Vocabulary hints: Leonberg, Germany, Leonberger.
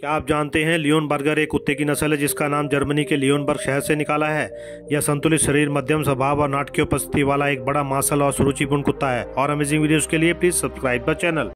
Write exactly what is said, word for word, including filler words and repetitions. क्या आप जानते हैं लियोनबर्गर एक कुत्ते की नस्ल है जिसका नाम जर्मनी के लियोनबर्ग शहर से निकाला है। यह संतुलित शरीर, मध्यम स्वभाव और नाटकीय उपस्थिति वाला एक बड़ा मासल और सुरुचिपूर्ण कुत्ता है। और अमेजिंग वीडियोस के लिए प्लीज सब्सक्राइब द चैनल।